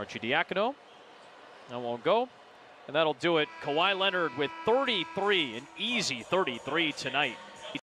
Archie Diacono. That won't go. And that'll do it. Kawhi Leonard with 33, an easy 33 tonight.